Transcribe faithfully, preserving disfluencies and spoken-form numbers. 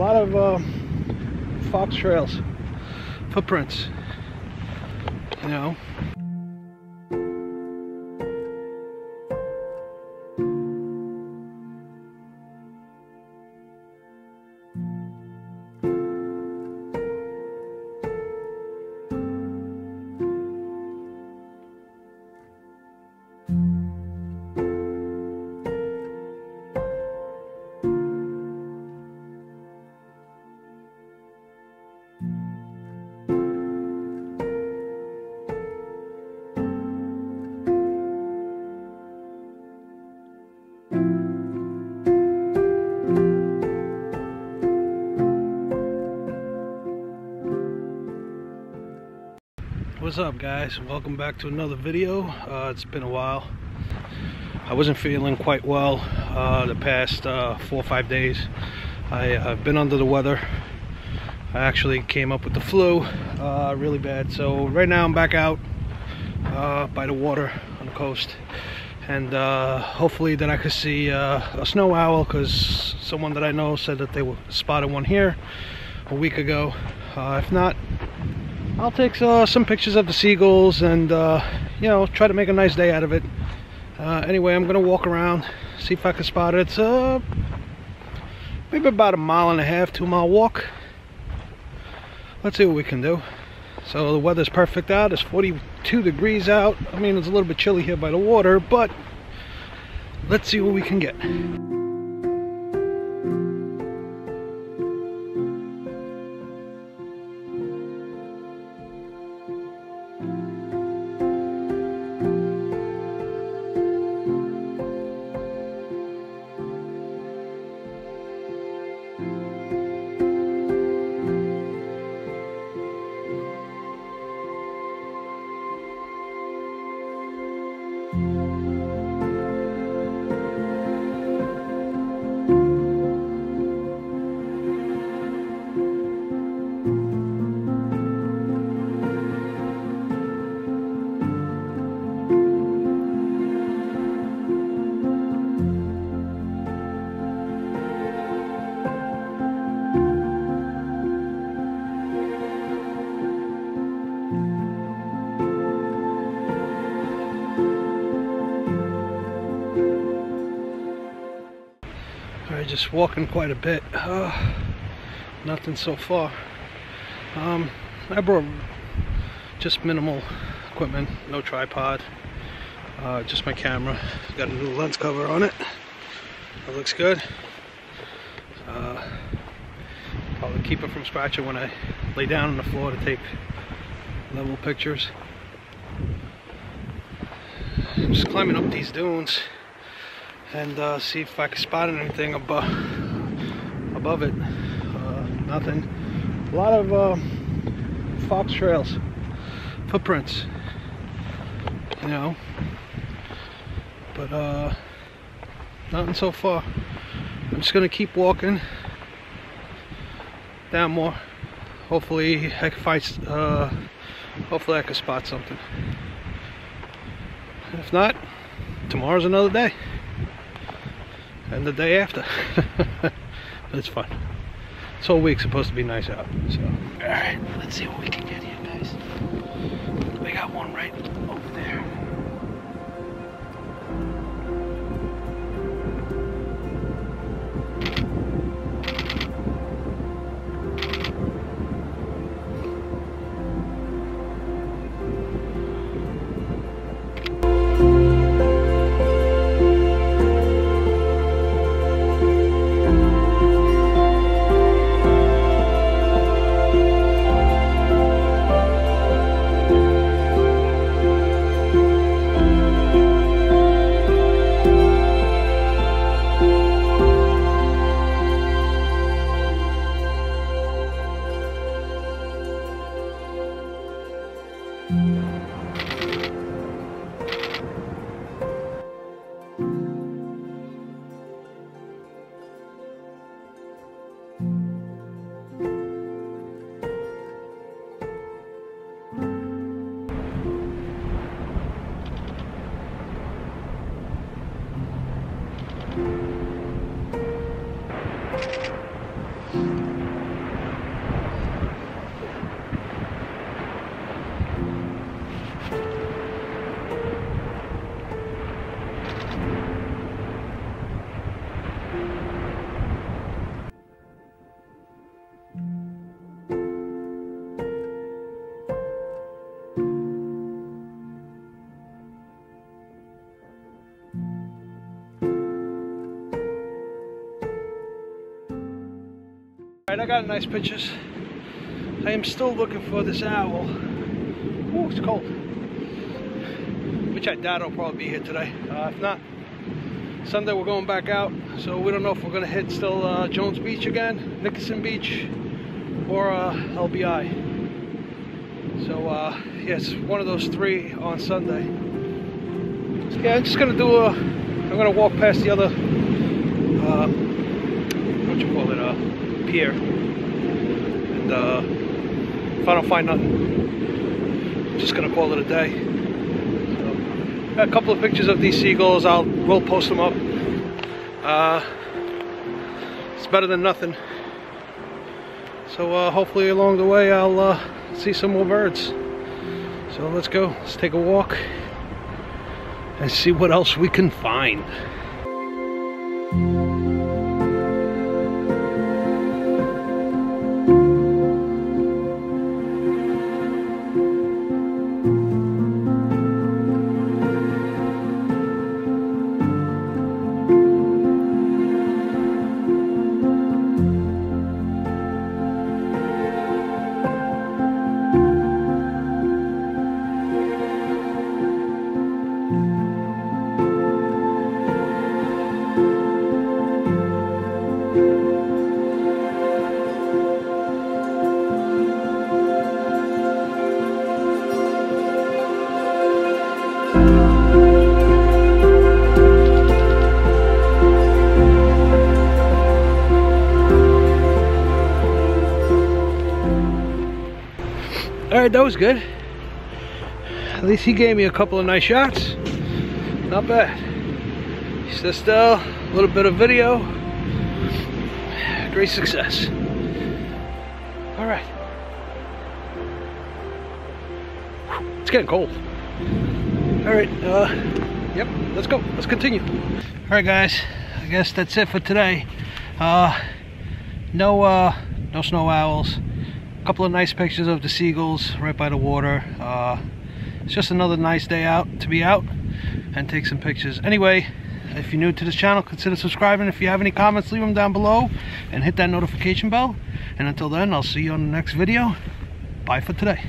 lot of uh, fox trails, footprints, you know. What's up, guys? Welcome back to another video. Uh, it's been a while. I wasn't feeling quite well uh, the past uh, four or five days. I, I've been under the weather. I actually came up with the flu uh, really bad. So right now I'm back out uh, by the water on the coast, and uh, hopefully that I could see uh, a snow owl, because someone that I know said that they spotted one here a week ago. Uh, if not, I'll take uh, some pictures of the seagulls and, uh, you know, try to make a nice day out of it. Uh, anyway, I'm going to walk around, see if I can spot it. It's uh, maybe about a mile and a half, two mile walk. Let's see what we can do. So the weather's perfect out. It's forty-two degrees out. I mean, it's a little bit chilly here by the water, but let's see what we can get. Just walking quite a bit, uh, nothing so far. um, I brought just minimal equipment, no tripod, uh, just my camera. Got a new lens cover on it, it looks good. uh, I'll keep it from scratching when I lay down on the floor to take level pictures. I'm just climbing up these dunes and uh, see if I can spot anything above above it. Uh, nothing. A lot of uh, fox trails, footprints, you know, but uh, nothing so far. I'm just gonna keep walking down more. Hopefully I can find uh, hopefully I can spot something. If not, tomorrow's another day. And the day after. It's fun. This whole week's supposed to be nice out. So, alright, let's see what we can get here, guys. We got one right over there. Thank you. Alright, I got nice pictures. I am still looking for this owl. Ooh, it's cold. Which I doubt I'll probably be here today. Uh, if not, Sunday we're going back out, so we don't know if we're going to hit still uh, Jones Beach again, Nickerson Beach, or uh, L B I. So, uh, yes, yeah, one of those three on Sunday. So, yeah, I'm just going to do a, I'm going to walk past the other, uh, what you call it, uh, pier. And uh, if I don't find nothing, I'm just going to call it a day. A couple of pictures of these seagulls. I'll we'll post them up. Uh, it's better than nothing. So uh, hopefully along the way I'll uh, see some more birds. So let's go. Let's take a walk and see what else we can find. Alright, that was good. At least he gave me a couple of nice shots. Not bad. Just uh, a little bit of video. Great success. Alright. It's getting cold. Alright, uh, yep, let's go. Let's continue. Alright guys, I guess that's it for today. Uh, no, uh, no snow owls. A couple of nice pictures of the seagulls right by the water. Uh, it's just another nice day out to be out and take some pictures. Anyway, if you're new to this channel, consider subscribing. If you have any comments, leave them down below and hit that notification bell. And until then, I'll see you on the next video. Bye for today.